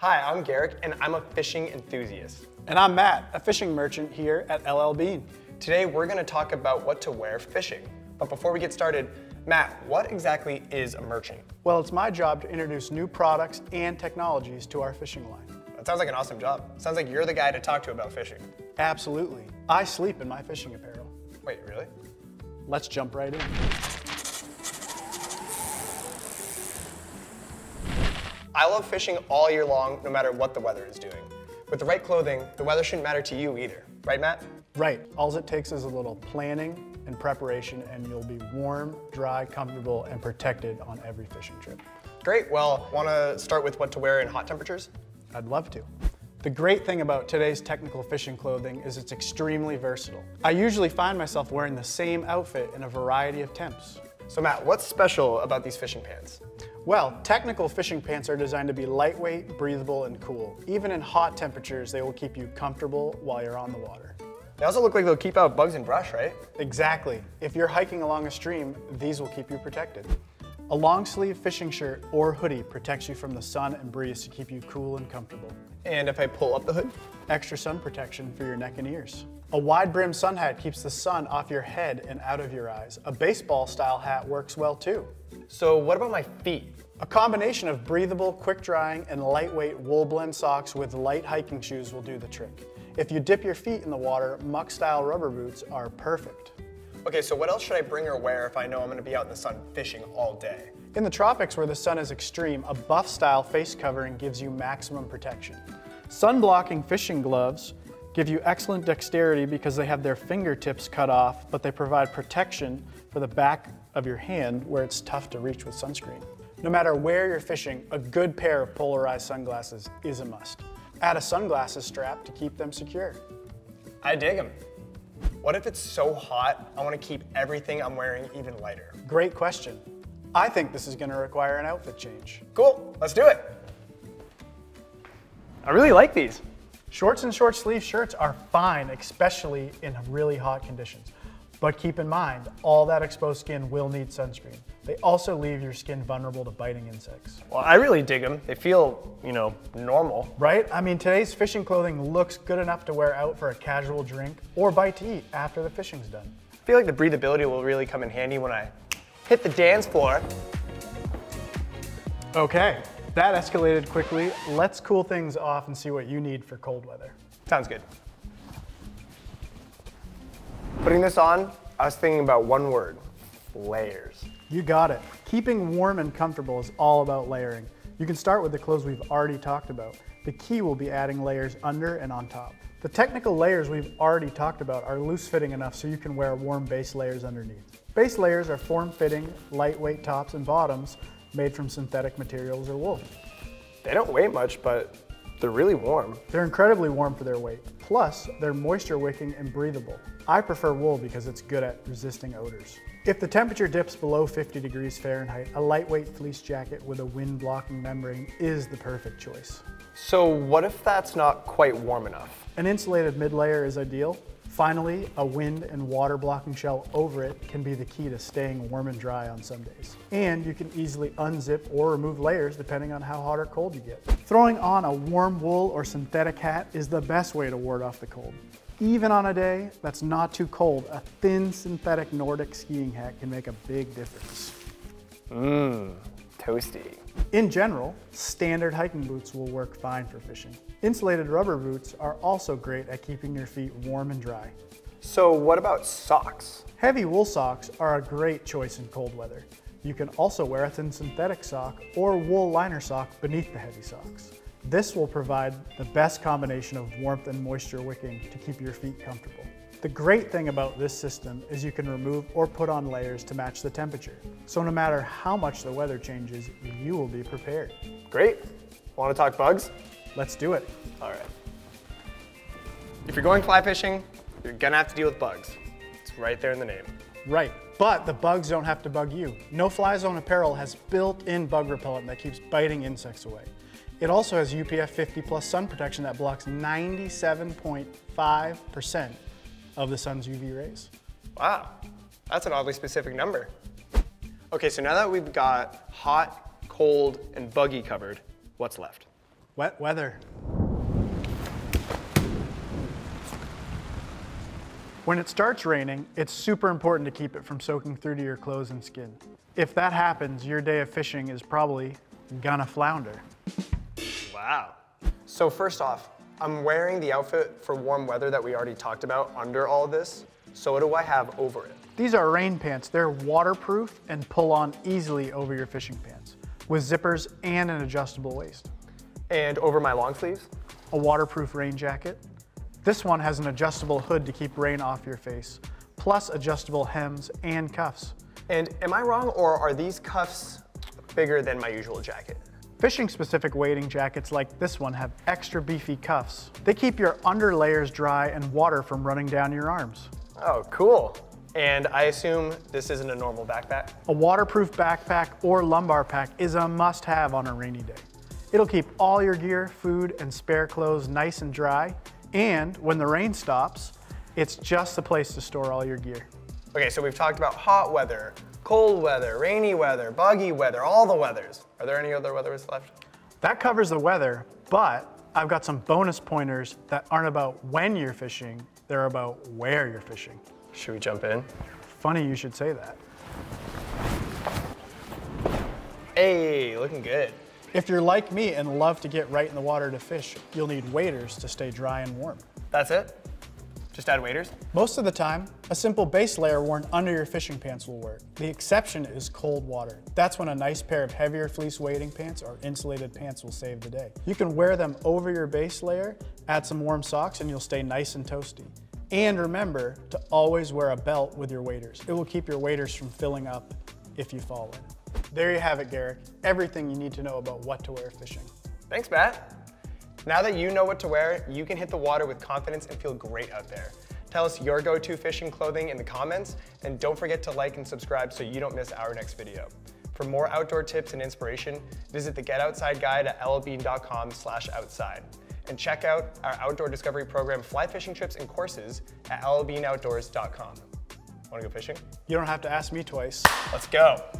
Hi, I'm Garrick, and I'm a fishing enthusiast. And I'm Matt, a fishing merchant here at L.L. Bean. Today, we're going to talk about what to wear fishing. But before we get started, Matt, what exactly is a merchant? Well, it's my job to introduce new products and technologies to our fishing line. That sounds like an awesome job. Sounds like you're the guy to talk to about fishing. Absolutely. I sleep in my fishing apparel. Wait, really? Let's jump right in. I love fishing all year long, no matter what the weather is doing. With the right clothing, the weather shouldn't matter to you either. Right, Matt? Right. All it takes is a little planning and preparation, and you'll be warm, dry, comfortable, and protected on every fishing trip. Great. Well, want to start with what to wear in hot temperatures? I'd love to. The great thing about today's technical fishing clothing is it's extremely versatile. I usually find myself wearing the same outfit in a variety of temps. So, Matt, what's special about these fishing pants? Well, technical fishing pants are designed to be lightweight, breathable, and cool. Even in hot temperatures, they will keep you comfortable while you're on the water. They also look like they'll keep out bugs and brush, right? Exactly. If you're hiking along a stream, these will keep you protected. A long sleeve fishing shirt or hoodie protects you from the sun and breeze to keep you cool and comfortable. And if I pull up the hood? Extra sun protection for your neck and ears. A wide brim sun hat keeps the sun off your head and out of your eyes. A baseball style hat works well too. So what about my feet? A combination of breathable, quick drying, and lightweight wool blend socks with light hiking shoes will do the trick. If you dip your feet in the water, muck style rubber boots are perfect. Okay, so what else should I bring or wear if I know I'm going to be out in the sun fishing all day? In the tropics where the sun is extreme, a buff style face covering gives you maximum protection. Sun blocking fishing gloves give you excellent dexterity because they have their fingertips cut off, but they provide protection for the back of your hand where it's tough to reach with sunscreen. No matter where you're fishing, a good pair of polarized sunglasses is a must. Add a sunglasses strap to keep them secure. I dig them. What if it's so hot, I want to keep everything I'm wearing even lighter? Great question. I think this is going to require an outfit change. Cool, let's do it. I really like these. Shorts and short sleeve shirts are fine, especially in really hot conditions. But keep in mind, all that exposed skin will need sunscreen. They also leave your skin vulnerable to biting insects. Well, I really dig them. They feel, you know, normal. Right? I mean, today's fishing clothing looks good enough to wear out for a casual drink or bite to eat after the fishing's done. I feel like the breathability will really come in handy when I hit the dance floor. Okay, that escalated quickly. Let's cool things off and see what you need for cold weather. Sounds good. Putting this on, I was thinking about one word, layers. You got it. Keeping warm and comfortable is all about layering. You can start with the clothes we've already talked about. The key will be adding layers under and on top. The technical layers we've already talked about are loose-fitting enough so you can wear warm base layers underneath. Base layers are form-fitting, lightweight tops and bottoms made from synthetic materials or wool. They don't weigh much, but they're really warm. They're incredibly warm for their weight. Plus, they're moisture wicking and breathable. I prefer wool because it's good at resisting odors. If the temperature dips below 50 degrees Fahrenheit, a lightweight fleece jacket with a wind blocking membrane is the perfect choice. So what if that's not quite warm enough? An insulated mid layer is ideal. Finally, a wind and water blocking shell over it can be the key to staying warm and dry on some days. And you can easily unzip or remove layers depending on how hot or cold you get. Throwing on a warm wool or synthetic hat is the best way to ward off the cold. Even on a day that's not too cold, a thin synthetic Nordic skiing hat can make a big difference. Mmm, toasty. In general, standard hiking boots will work fine for fishing. Insulated rubber boots are also great at keeping your feet warm and dry. So what about socks? Heavy wool socks are a great choice in cold weather. You can also wear a thin synthetic sock or wool liner sock beneath the heavy socks. This will provide the best combination of warmth and moisture wicking to keep your feet comfortable. The great thing about this system is you can remove or put on layers to match the temperature. So no matter how much the weather changes, you will be prepared. Great. Want to talk bugs? Let's do it. All right. If you're going fly fishing, you're going to have to deal with bugs. It's right there in the name. Right. But the bugs don't have to bug you. No Fly Zone Apparel has built-in bug repellent that keeps biting insects away. It also has UPF 50+ sun protection that blocks 97.5% of the sun's UV rays. Wow, that's an oddly specific number. Okay, so now that we've got hot, cold, and buggy covered, what's left? Wet weather. When it starts raining, it's super important to keep it from soaking through to your clothes and skin. If that happens, your day of fishing is probably gonna flounder. Wow. So first off, I'm wearing the outfit for warm weather that we already talked about under all this. So what do I have over it? These are rain pants. They're waterproof and pull on easily over your fishing pants with zippers and an adjustable waist. And over my long sleeves? A waterproof rain jacket. This one has an adjustable hood to keep rain off your face, plus adjustable hems and cuffs. And am I wrong, or are these cuffs bigger than my usual jacket? Fishing-specific wading jackets like this one have extra beefy cuffs. They keep your under layers dry and water from running down your arms. Oh, cool. And I assume this isn't a normal backpack? A waterproof backpack or lumbar pack is a must-have on a rainy day. It'll keep all your gear, food, and spare clothes nice and dry. And when the rain stops, it's just the place to store all your gear. Okay, so we've talked about hot weather, cold weather, rainy weather, buggy weather, all the weathers. Are there any other weathers left? That covers the weather, but I've got some bonus pointers that aren't about when you're fishing, they're about where you're fishing. Should we jump in? Funny you should say that. Hey, looking good. If you're like me and love to get right in the water to fish, you'll need waders to stay dry and warm. That's it? Just add waders? Most of the time, a simple base layer worn under your fishing pants will work. The exception is cold water. That's when a nice pair of heavier fleece wading pants or insulated pants will save the day. You can wear them over your base layer, add some warm socks, and you'll stay nice and toasty. And remember to always wear a belt with your waders. It will keep your waders from filling up if you fall in. There you have it, Garrick. Everything you need to know about what to wear fishing. Thanks, Matt. Now that you know what to wear, you can hit the water with confidence and feel great out there. Tell us your go-to fishing clothing in the comments, and don't forget to like and subscribe so you don't miss our next video. For more outdoor tips and inspiration, visit the Get Outside Guide at llbean.com/outside. And check out our outdoor discovery program, Fly Fishing Trips and Courses at llbeanoutdoors.com. Wanna go fishing? You don't have to ask me twice. Let's go.